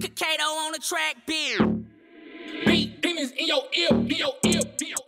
Kato on the track, beer. Beat demons in your ear, be your ear, be your ear.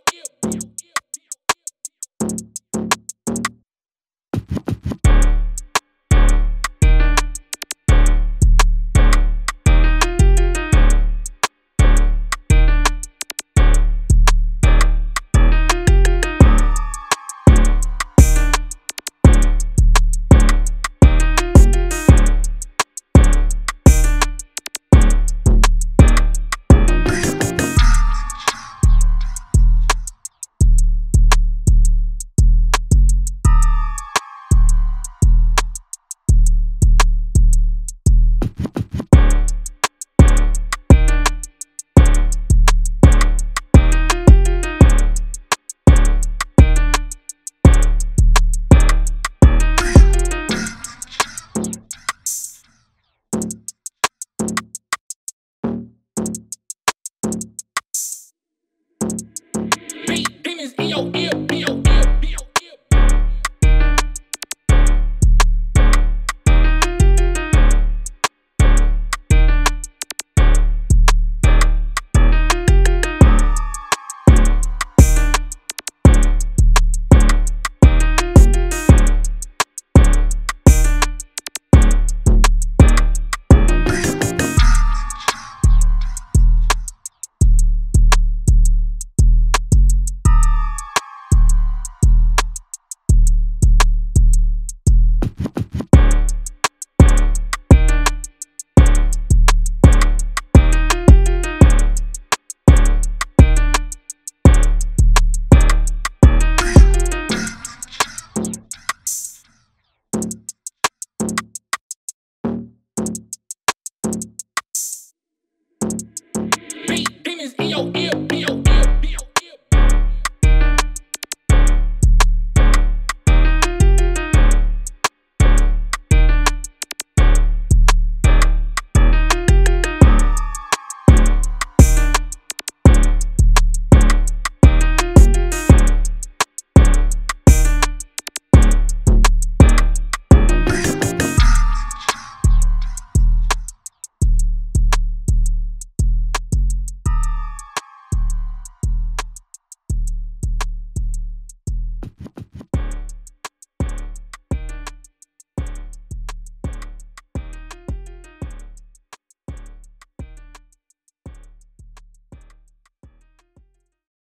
Beat demons in your ear.